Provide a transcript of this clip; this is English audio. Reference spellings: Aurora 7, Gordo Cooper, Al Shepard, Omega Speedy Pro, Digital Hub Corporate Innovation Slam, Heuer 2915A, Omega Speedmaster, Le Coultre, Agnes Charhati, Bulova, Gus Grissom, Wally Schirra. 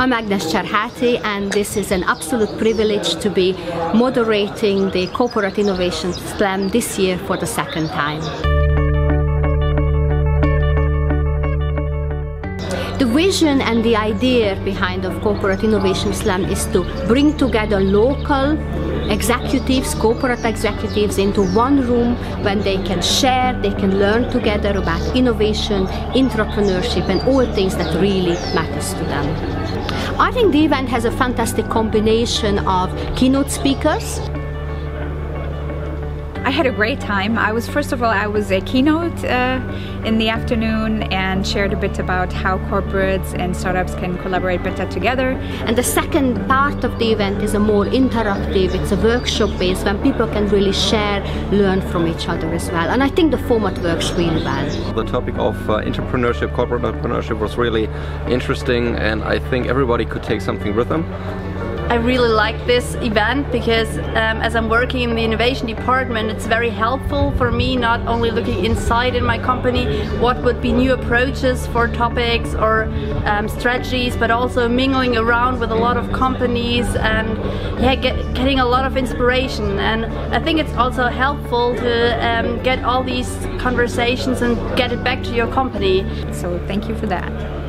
I'm Agnes Charhati, and this is an absolute privilege to be moderating the Corporate Innovation Slam this year for the second time. The vision and the idea behind the Corporate Innovation Slam is to bring together local executives, corporate executives, into one room when they can share, they can learn together about innovation, entrepreneurship, and all things that really matters to them. I think the event has a fantastic combination of keynote speakers. I had a great time. First of all, I was a keynote in the afternoon and shared a bit about how corporates and startups can collaborate better together. And the second part of the event is a more interactive, it's a workshop based, when people can really share, learn from each other as well. And I think the format works really well. The topic of entrepreneurship, corporate entrepreneurship, was really interesting, and I think everybody could take something with them. I really like this event because as I'm working in the innovation department, it's very helpful for me, not only looking inside in my company what would be new approaches for topics or strategies, but also mingling around with a lot of companies and getting a lot of inspiration. And I think it's also helpful to get all these conversations and get it back to your company. So thank you for that.